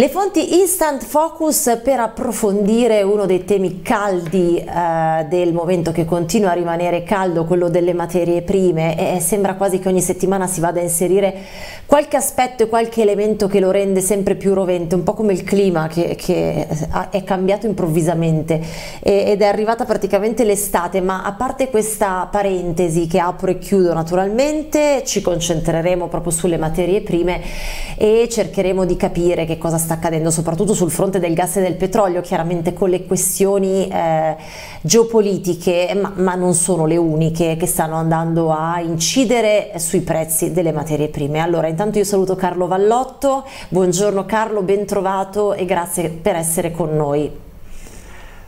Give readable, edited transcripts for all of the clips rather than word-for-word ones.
Le Fonti Instant Focus per approfondire uno dei temi caldi del momento, che continua a rimanere caldo, quello delle materie prime, e sembra quasi che ogni settimana si vada a inserire qualche aspetto e qualche elemento che lo rende sempre più rovente, un po' come il clima che è cambiato improvvisamente ed è arrivata praticamente l'estate. Ma a parte questa parentesi che apro e chiudo naturalmente, ci concentreremo proprio sulle materie prime e cercheremo di capire che cosa sta accadendo soprattutto sul fronte del gas e del petrolio, chiaramente con le questioni geopolitiche, ma non sono le uniche che stanno andando a incidere sui prezzi delle materie prime. Allora, intanto io saluto Carlo Vallotto, buongiorno Carlo, ben trovato e grazie per essere con noi.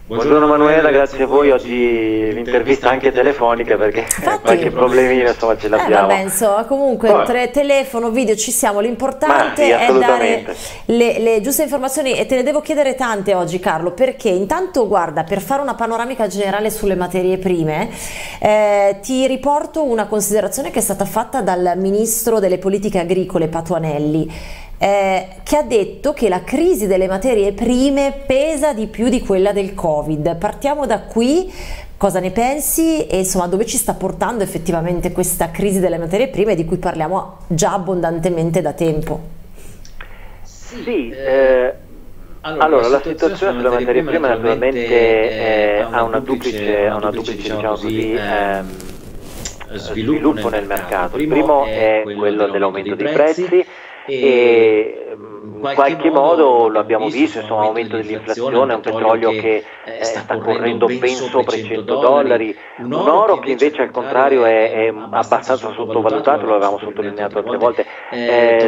Buongiorno Manuela, grazie a voi. Oggi l'intervista anche telefonica, perché infatti, qualche problemino insomma ce l'abbiamo. Vabbè, insomma, comunque telefono, video, ci siamo. L'importante è dare le giuste informazioni, e te ne devo chiedere tante oggi Carlo, perché intanto guarda, per fare una panoramica generale sulle materie prime ti riporto una considerazione che è stata fatta dal Ministro delle Politiche Agricole Patuanelli, che ha detto che la crisi delle materie prime pesa di più di quella del Covid. Partiamo da qui, cosa ne pensi e insomma dove ci sta portando effettivamente questa crisi delle materie prime di cui parliamo già abbondantemente da tempo? Sì, allora la situazione della materia prima naturalmente ha una duplice diciamo così, sviluppo nel mercato. Il primo è quello dell'aumento dei prezzi e in qualche modo lo abbiamo visto, insomma, aumento dell'inflazione, un petrolio che sta correndo ben sopra i $100, un oro che invece al contrario è abbastanza sottovalutato, lo avevamo sottolineato altre volte.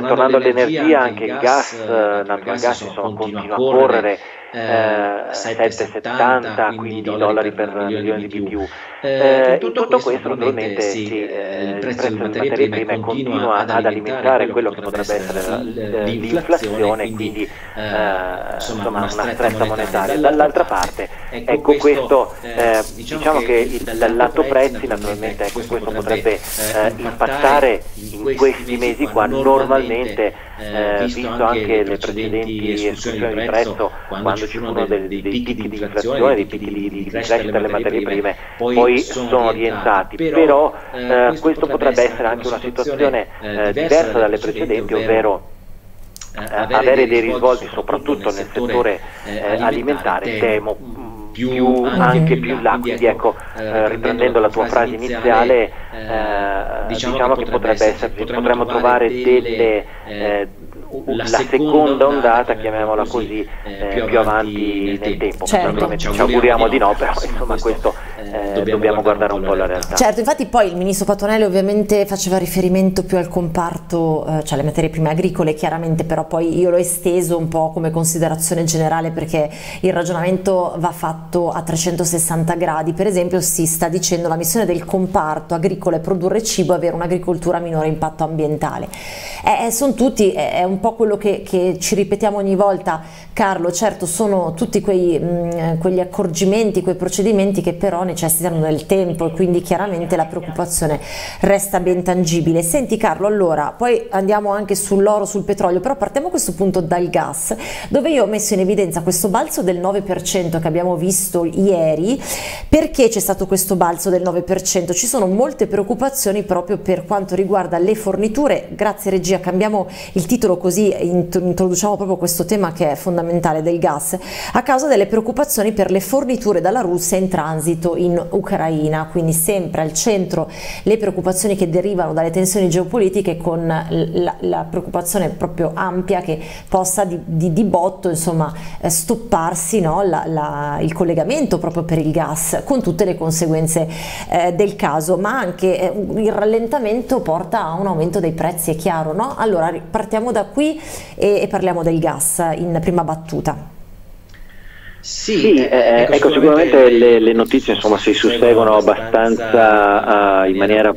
Tornando all'energia, anche il gas, natural gas insomma, continua a correre, $7,70, quindi $15 per milione di BTU. Tutto questo naturalmente il prezzo delle materie prime continua ad alimentare quello che potrebbe essere l'inflazione, quindi insomma una stretta monetaria. Dall'altra parte, ecco, questo diciamo che dal lato prezzi naturalmente questo potrebbe impattare in questi mesi qua. Normalmente, visto anche le precedenti escursioni di prezzo, quando ci furono dei picchi di inflazione, dei picchi di crescita delle materie prime, poi sono rientrati. Però questo potrebbe essere anche una situazione diversa dalle precedenti, ovvero avere dei risvolti soprattutto nel settore alimentare, temo anche più là. Quindi ecco, riprendendo la tua frase iniziale, diciamo che potremmo trovare la seconda ondata, chiamiamola così, più avanti nel tempo. Certo. Ci auguriamo di no, però insomma questo dobbiamo guardare un po' la realtà. Certo, infatti poi il ministro Patuanelli ovviamente faceva riferimento più al comparto, cioè alle materie prime agricole chiaramente, però poi io l'ho esteso un po' come considerazione generale, perché il ragionamento va fatto a 360 gradi. Per esempio si sta dicendo la missione del comparto agricolo è produrre cibo e avere un'agricoltura a minore impatto ambientale. Sono tutti, è un po' quello che ci ripetiamo ogni volta Carlo. Certo, sono tutti quegli accorgimenti, quei procedimenti che però necessitano del tempo, e quindi chiaramente la preoccupazione resta ben tangibile. Senti Carlo, allora poi andiamo anche sull'oro, sul petrolio, però partiamo a questo punto dal gas, dove io ho messo in evidenza questo balzo del 9% che abbiamo visto ieri. Perché c'è stato questo balzo del 9%? Ci sono molte preoccupazioni proprio per quanto riguarda le forniture. Grazie regia, cambiamo il titolo così introduciamo proprio questo tema che è fondamentale del gas, a causa delle preoccupazioni per le forniture dalla Russia in transito in Ucraina. Quindi sempre al centro le preoccupazioni che derivano dalle tensioni geopolitiche, con la preoccupazione proprio ampia che possa di botto insomma stopparsi, no, il collegamento proprio per il gas, con tutte le conseguenze del caso. Ma anche il rallentamento porta a un aumento dei prezzi, è chiaro, no? Allora partiamo da qui e parliamo del gas in prima battuta. Sì, ecco, sicuramente le notizie insomma si susseguono abbastanza in maniera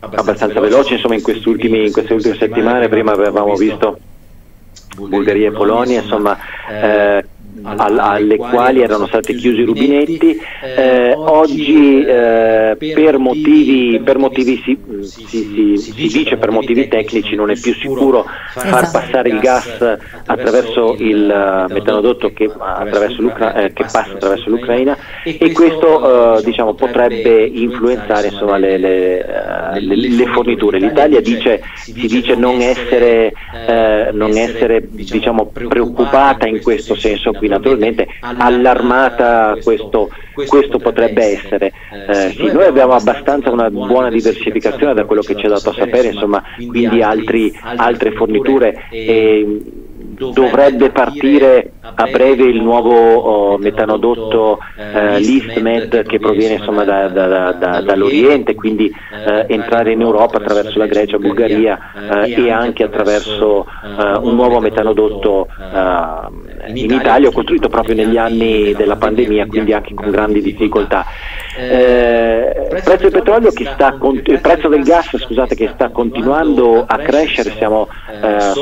abbastanza veloce insomma in queste ultime settimane. Prima avevamo visto Bulgaria e Polonia, insomma alle quali erano stati chiusi i rubinetti, oggi per motivi tecnici non è più sicuro far passare il gas attraverso il metanodotto che passa attraverso l'Ucraina, e questo diciamo, potrebbe influenzare insomma, le forniture. L'Italia si dice non essere diciamo, preoccupata in questo senso, qui naturalmente allarmata questo potrebbe essere. Sì, noi abbiamo abbastanza una buona diversificazione da quello che ci è dato a sapere, insomma, quindi altre forniture. Dovrebbe partire a breve il nuovo metanodotto l'EastMed, che proviene insomma dall'Oriente, quindi entrare in Europa attraverso la Grecia, Bulgaria e anche attraverso un nuovo metanodotto in Italia, costruito proprio negli anni della pandemia, quindi anche con grandi difficoltà. Il prezzo del gas, scusate, che sta continuando a crescere, siamo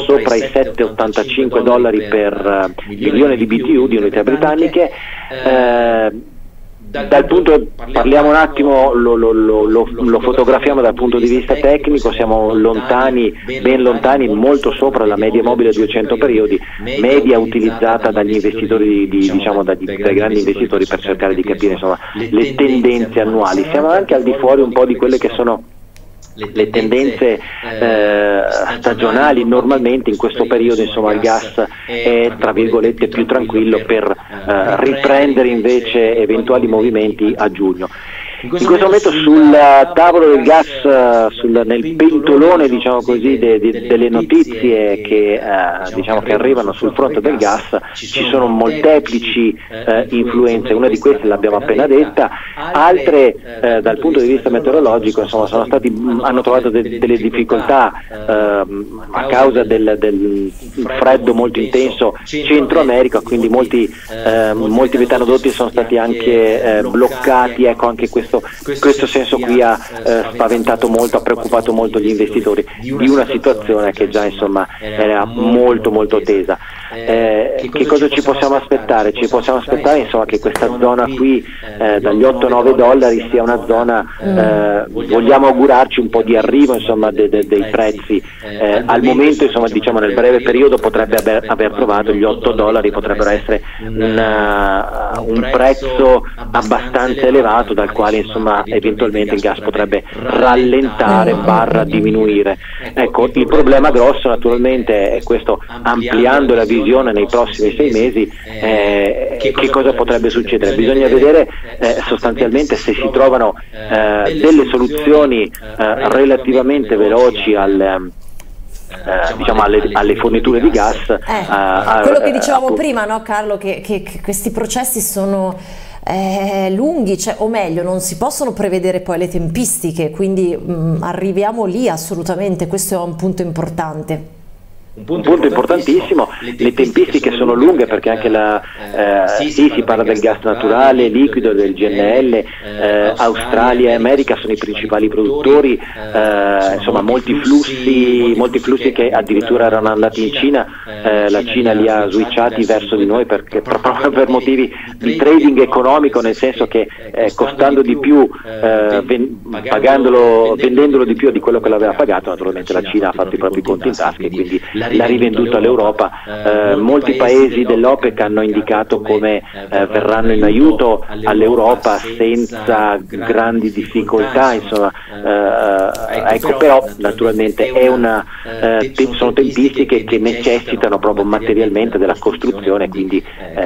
sopra i 7,85 dollari per milione di BTU, di unità britanniche. Parliamo un attimo, lo fotografiamo dal punto di vista tecnico, siamo lontani, ben lontani, molto sopra la media mobile a 200 periodi, media utilizzata dagli investitori, dai grandi investitori, per cercare di capire insomma, le tendenze annuali. Siamo anche al di fuori un po' di quelle che sono le tendenze stagionali. Normalmente in questo periodo insomma il gas è tra virgolette più tranquillo per riprendere invece eventuali movimenti a giugno. In questo momento sul tavolo del gas, nel pentolone diciamo così, delle notizie che arrivano sul fronte del gas, ci sono molteplici influenze. Una di queste l'abbiamo appena detta, altre dal punto di vista meteorologico insomma, hanno trovato delle difficoltà a causa del freddo molto intenso Centro America, quindi molti metanodotti sono stati anche bloccati. Ecco, anche questo senso qui ha spaventato molto, ha preoccupato molto gli investitori di una situazione che già insomma era molto molto tesa. Che cosa ci possiamo aspettare? Ci possiamo aspettare insomma che questa zona qui dagli 8-9 dollari sia una zona, vogliamo augurarci un po' di arrivo insomma dei prezzi. Al momento insomma diciamo nel breve periodo potrebbe aver trovato gli 8 dollari, potrebbero essere un prezzo abbastanza elevato dal quale insomma eventualmente il gas potrebbe rallentare / diminuire. Ecco, il problema grosso naturalmente è questo, ampliando la visione nei prossimi 6 mesi, che cosa potrebbe succedere? Bisogna vedere sostanzialmente se si trovano delle soluzioni relativamente veloci alle forniture di gas. Quello che dicevamo prima, no, Carlo, che questi processi sono lunghi, cioè, o meglio non si possono prevedere poi le tempistiche, quindi arriviamo lì assolutamente, questo è un punto importante. Un punto importantissimo, le tempistiche sono lunghe, perché anche si parla del gas naturale, liquido, del GNL, Australia e America sono i principali produttori, insomma molti flussi che addirittura erano andati in Cina, la Cina li ha switchati verso di noi proprio per motivi di trading economico, nel senso che costando di più, vendendolo di più di quello che l'aveva pagato, naturalmente la Cina ha fatto i propri conti in tasca e quindi l'ha rivenduto all'Europa. Molti paesi dell'OPEC hanno indicato come verranno in aiuto all'Europa senza grandi difficoltà, insomma, ecco, però naturalmente sono tempistiche che necessitano proprio materialmente della costruzione, quindi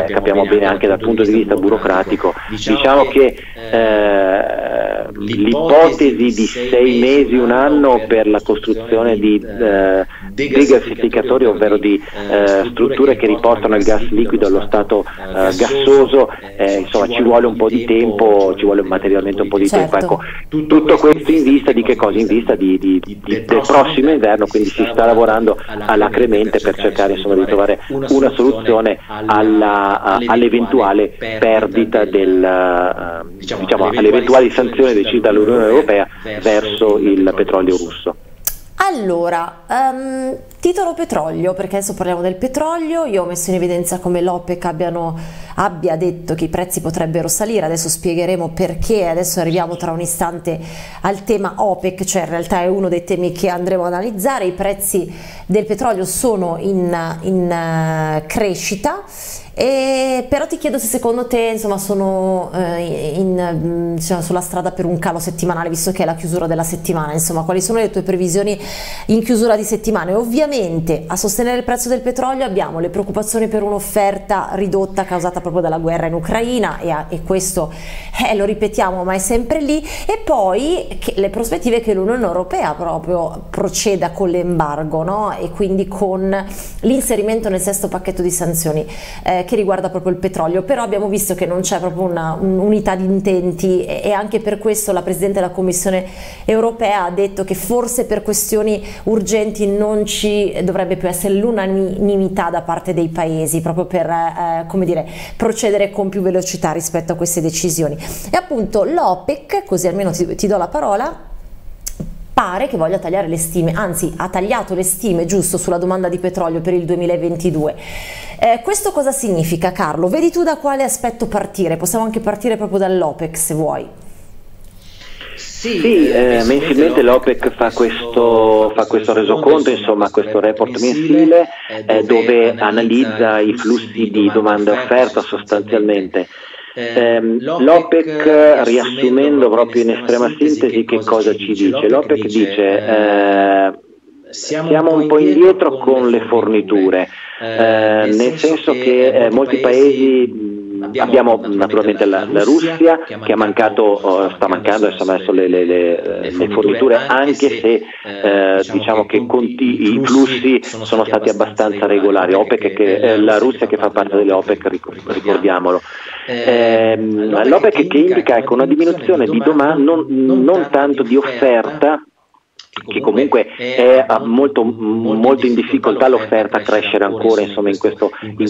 capiamo bene anche dal punto di vista burocratico. Diciamo che l'ipotesi di 6 mesi, un anno per la costruzione di degassificatori, ovvero di strutture che riportano il gas liquido allo stato gassoso, insomma ci vuole un po' di tempo, ci vuole materialmente un po' di tempo. Ecco, tutto questo in vista di che cosa? In vista del prossimo inverno, quindi si sta lavorando alacremente per cercare insomma di trovare una soluzione all'eventuale perdita alle eventuali sanzioni decise dall'Unione Europea verso il petrolio russo. Allora, Titolo petrolio, perché adesso parliamo del petrolio. Io ho messo in evidenza come l'OPEC abbia detto che i prezzi potrebbero salire, adesso spiegheremo perché, adesso arriviamo tra un istante al tema OPEC, cioè in realtà è uno dei temi che andremo ad analizzare. I prezzi del petrolio sono in crescita, però ti chiedo se secondo te insomma sono sulla strada per un calo settimanale, visto che è la chiusura della settimana. Insomma, quali sono le tue previsioni in chiusura di settimana? E ovviamente a sostenere il prezzo del petrolio abbiamo le preoccupazioni per un'offerta ridotta causata proprio dalla guerra in Ucraina, e questo lo ripetiamo ma è sempre lì, e poi le prospettive che l'Unione Europea proprio proceda con l'embargo, no? E quindi con l'inserimento nel sesto pacchetto di sanzioni che riguarda proprio il petrolio. Però abbiamo visto che non c'è proprio un'unità di intenti, e anche per questo la Presidente della Commissione Europea ha detto che forse per questioni urgenti non ci dovrebbe più essere l'unanimità da parte dei paesi, proprio per come dire, procedere con più velocità rispetto a queste decisioni. E appunto l'OPEC, così almeno ti do la parola, pare che voglia tagliare le stime, anzi ha tagliato le stime, giusto, sulla domanda di petrolio per il 2022. Questo cosa significa, Carlo? Vedi tu da quale aspetto partire? Possiamo anche partire proprio dall'OPEC, se vuoi. Sì, mensilmente l'OPEC fa questo resoconto, insomma questo report mensile, dove analizza i flussi di domanda e offerta sostanzialmente. L'OPEC, riassumendo proprio in estrema sintesi, che cosa ci dice? L'OPEC dice siamo un po' indietro con le forniture, nel senso che molti paesi... Abbiamo naturalmente la Russia che ha mancato, sta mancando adesso le forniture, anche se diciamo che i flussi sono stati abbastanza regolari. OPEC, la Russia che fa parte dell'OPEC, ricordiamolo. L'OPEC che indica una diminuzione di domanda, non tanto di offerta, che comunque è molto in difficoltà l'offerta a crescere ancora, insomma, in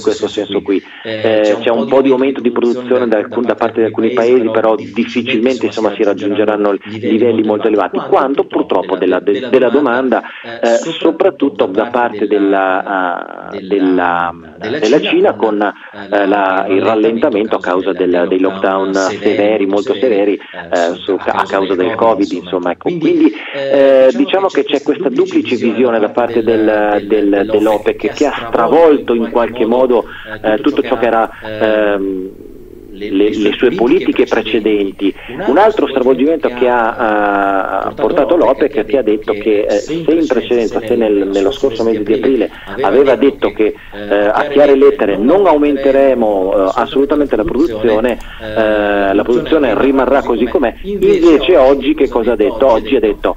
questo senso qui. C'è un po' di aumento di produzione da parte di alcuni paesi, però difficilmente, insomma, si raggiungeranno livelli molto elevati, quanto purtroppo della domanda, soprattutto da parte della Cina, con il rallentamento a causa dei lockdown severi, molto severi, a causa del Covid, insomma, ecco. Quindi diciamo che c'è questa duplice visione da parte dell'OPEC, che ha stravolto in qualche modo tutto ciò che era le sue politiche precedenti. Un altro stravolgimento che ha portato l'OPEC è che ha detto che se in precedenza, se nello scorso mese di aprile aveva detto che a chiare lettere non aumenteremo assolutamente la produzione rimarrà così com'è, invece oggi che cosa ha detto? Oggi ha detto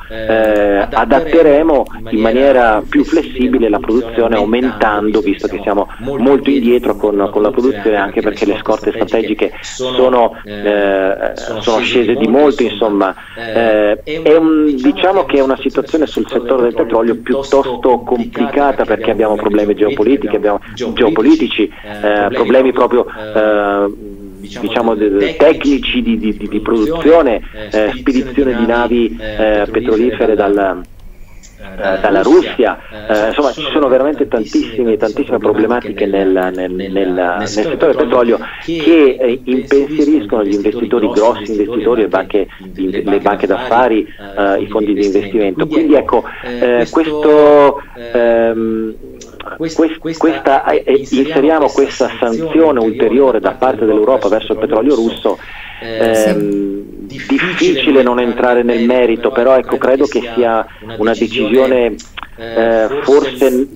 adatteremo in maniera più flessibile la produzione, aumentando, visto che siamo molto indietro con la produzione, anche perché le scorte strategiche sono scese di molto, insomma. Diciamo che è una situazione sul settore del petrolio piuttosto complicata, perché abbiamo problemi geopolitici, problemi proprio diciamo tecnici di produzione, spedizione di navi petrolifere dalla Russia, insomma ci sono veramente tantissime problematiche nel settore petrolio, che impensieriscono gli investitori, grossi investitori, le banche d'affari, i fondi di investimento. Quindi ecco, inseriamo questa sanzione ulteriore da parte dell'Europa verso il petrolio russo. Difficile non entrare nel merito, però ecco, credo che sia una decisione forse,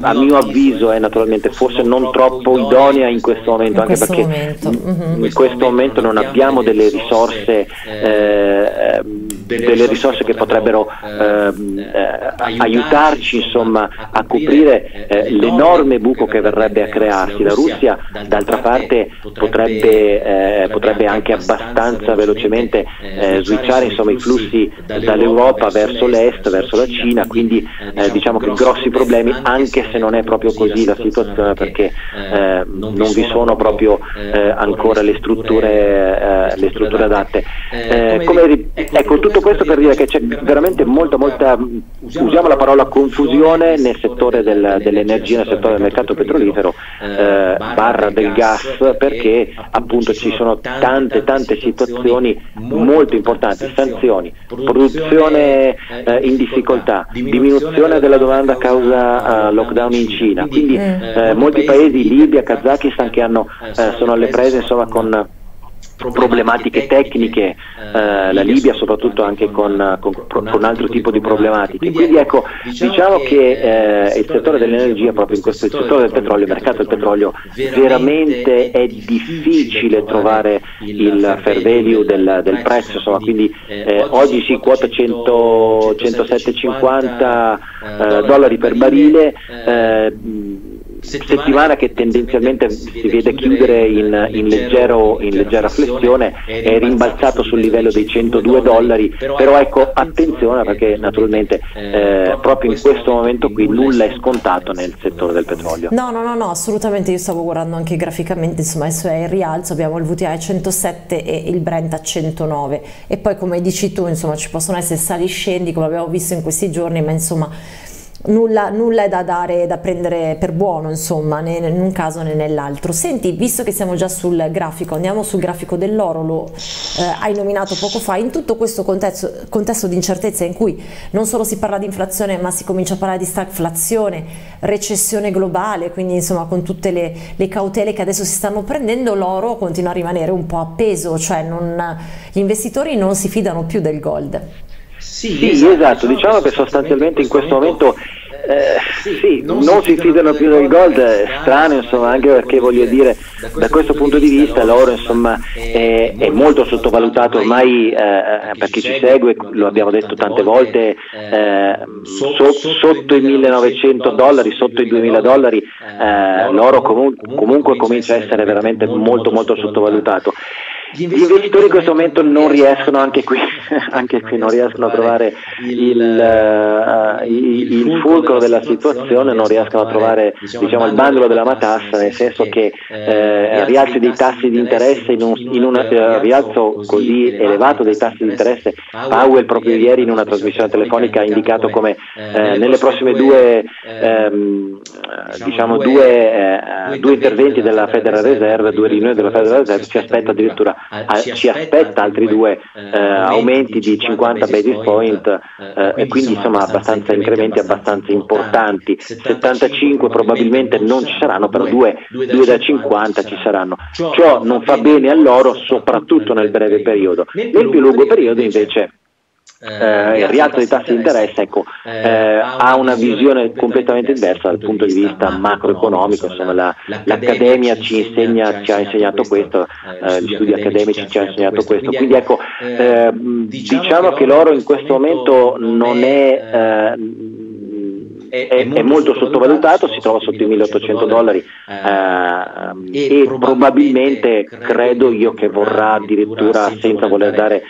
a mio avviso, naturalmente forse non troppo idonea in questo momento, anche perché in questo momento non abbiamo delle risorse che potrebbero aiutarci, insomma, a coprire l'enorme buco che verrebbe a crearsi. La Russia, d'altra parte, potrebbe anche abbastanza velocemente switchare, insomma, i flussi dall'Europa verso l'est, verso la Cina, quindi diciamo che grossi problemi, anche se non è proprio così la situazione, perché non vi sono proprio ancora le strutture adatte. Ecco, Tutto questo per dire che c'è veramente molta, usiamo la parola confusione nel settore dell'energia, nel settore del mercato petrolifero barra del gas, perché appunto ci sono tante situazioni molto importanti, sanzioni, produzione in difficoltà, diminuzione della domanda a causa lockdown in Cina, quindi molti paesi, Libia, Kazakistan, che hanno, sono alle prese insomma con problematiche tecniche, la Libia soprattutto anche con altro tipo di problematiche. Quindi ecco, diciamo che il settore dell'energia, proprio in questo settore del petrolio, il mercato del petrolio, veramente è difficile trovare il fair value del prezzo, insomma. Quindi oggi si quota 107,50 dollari per barile, settimana che tendenzialmente si vede chiudere in leggera flessione, è rimbalzato sul livello dei 102 dollari, però ecco attenzione, perché naturalmente proprio in questo momento qui nulla è scontato nel settore del petrolio. No, assolutamente, io stavo guardando anche graficamente, insomma adesso è in rialzo, abbiamo il WTI a 107 e il Brent a 109 e poi, come dici tu, insomma ci possono essere sali-scendi come abbiamo visto in questi giorni, ma insomma nulla è da dare, da prendere per buono, insomma, né in un caso né nell'altro. Senti, visto che siamo già sul grafico, andiamo sul grafico dell'oro, lo hai nominato poco fa. In tutto questo contesto di incertezza in cui non solo si parla di inflazione ma si comincia a parlare di stagflazione, recessione globale, quindi insomma con tutte le cautele che adesso si stanno prendendo, l'oro continua a rimanere un po' appeso, cioè gli investitori non si fidano più del gold. Sì, esatto, diciamo che sostanzialmente in questo momento non si fidano più del gold, strano insomma, anche perché voglio dire, da questo punto di vista l'oro insomma è molto sottovalutato ormai, per chi ci segue lo abbiamo detto tante volte, sotto i 1900 dollari, sotto i 2000 dollari l'oro comunque comincia a essere veramente molto sottovalutato. Gli investitori in questo momento non riescono, anche qui non riescono a trovare il fulcro della situazione, non riescono a trovare, diciamo, il bandolo della matassa, nel senso che rialzi dei tassi di interesse in un rialzo così elevato dei tassi di interesse. Powell proprio ieri in una trasmissione telefonica ha indicato come nelle prossime due interventi della Federal Reserve, due riunioni della Federal Reserve, si aspetta addirittura ci aspetta altri due aumenti di 50 basis point, e quindi insomma abbastanza incrementi abbastanza importanti. 75 probabilmente non ci saranno, però due da 50 ci saranno. Ciò non fa bene all'oro, soprattutto nel breve periodo. Nel più lungo periodo invece il rialzo dei tassi di interesse, ecco, ha una visione completamente diversa dal punto di vista macroeconomico. Insomma, l'accademia ci ha insegnato questo, gli studi accademici ci hanno insegnato questo. Quindi ecco, diciamo che l'oro in questo momento non è è molto sottovalutato, si trova sotto i 1800 dollari e probabilmente, credo io, che vorrà addirittura, senza voler dare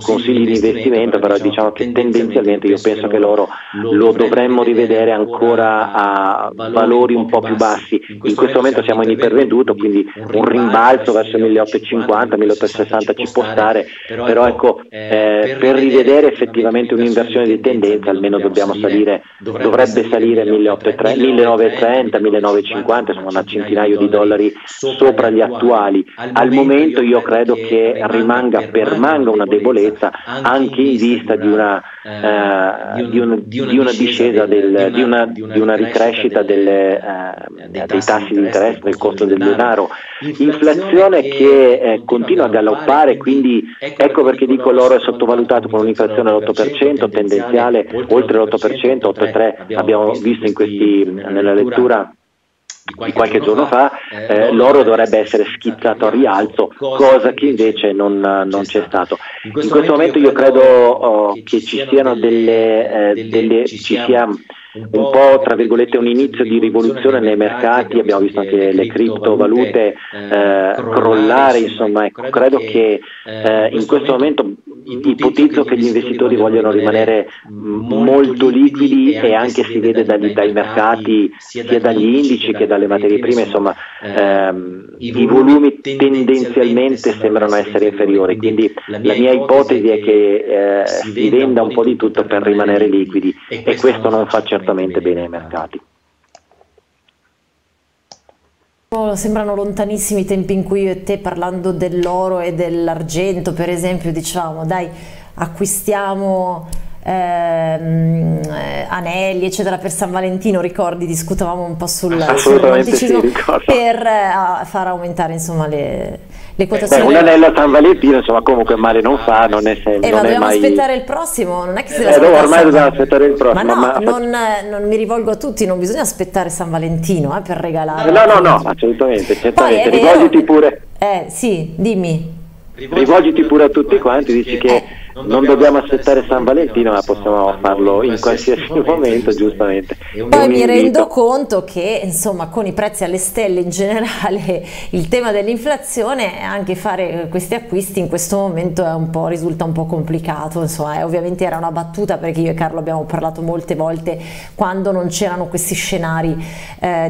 consigli di investimento, però diciamo che tendenzialmente io penso che l'oro lo dovremmo rivedere ancora a valori un po' più bassi. In questo momento siamo in ipervenduto, quindi un rimbalzo verso 1850, 1860 ci può stare, però ecco, per rivedere effettivamente un'inversione di tendenza almeno dobbiamo salire, dovrebbe salire 1930, 1950, sono un centinaio di dollari sopra gli attuali. Al momento io credo che permanga una debolezza, anche in vista di una ricrescita dei tassi di interesse, del costo del denaro, inflazione che continua a galoppare. Quindi ecco perché dico l'oro è sottovalutato, con un'inflazione all'8%, tendenziale oltre l'8%, 8,3% abbiamo visto nella lettura di qualche giorno fa. L'oro dovrebbe essere schizzato a rialzo, cosa che invece non c'è stato. In questo momento io credo che ci siano un po', tra virgolette, un inizio di rivoluzione nei mercati. Abbiamo visto anche le criptovalute crollare, insomma. Ecco, credo che in questo momento Ipotizzo che gli investitori vogliono rimanere molto liquidi, e anche si vede dai mercati, sia dagli indici che dalle materie prime, insomma i volumi tendenzialmente sembrano essere inferiori, quindi la mia ipotesi è che si venda un po' di tutto per rimanere liquidi, e questo non fa certamente bene ai mercati. Sembrano lontanissimi i tempi in cui io e te, parlando dell'oro e dell'argento per esempio, diciamo dai acquistiamo anelli eccetera per San Valentino, ricordi, discutavamo un po' sul romanticismo, sì, per far aumentare insomma le quotazioni. Un anello a San Valentino insomma comunque male non fa, non è sempre, ma dobbiamo aspettare il prossimo, non è che se ormai dobbiamo aspettare il prossimo, ma no, non mi rivolgo a tutti, non bisogna aspettare San Valentino per regalare, no assolutamente, certamente. Poi, rivolgiti pure, sì, dimmi, rivolgiti pure a tutti quanti, dici che non dobbiamo aspettare San Valentino, ma possiamo farlo in qualsiasi momento, giustamente. Poi mi rendo conto che insomma con i prezzi alle stelle in generale, il tema dell'inflazione, anche fare questi acquisti in questo momento è un po', risulta un po' complicato, insomma ovviamente era una battuta, perché io e Carlo abbiamo parlato molte volte quando non c'erano questi scenari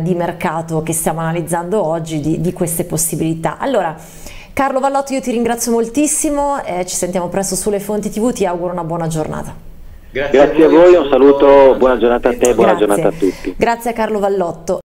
di mercato che stiamo analizzando oggi, di queste possibilità. Allora Carlo Vallotto, io ti ringrazio moltissimo, ci sentiamo presto sulle Fonti TV, ti auguro una buona giornata. Grazie a voi, un saluto, buona giornata a te, buona giornata a tutti. Grazie a Carlo Vallotto.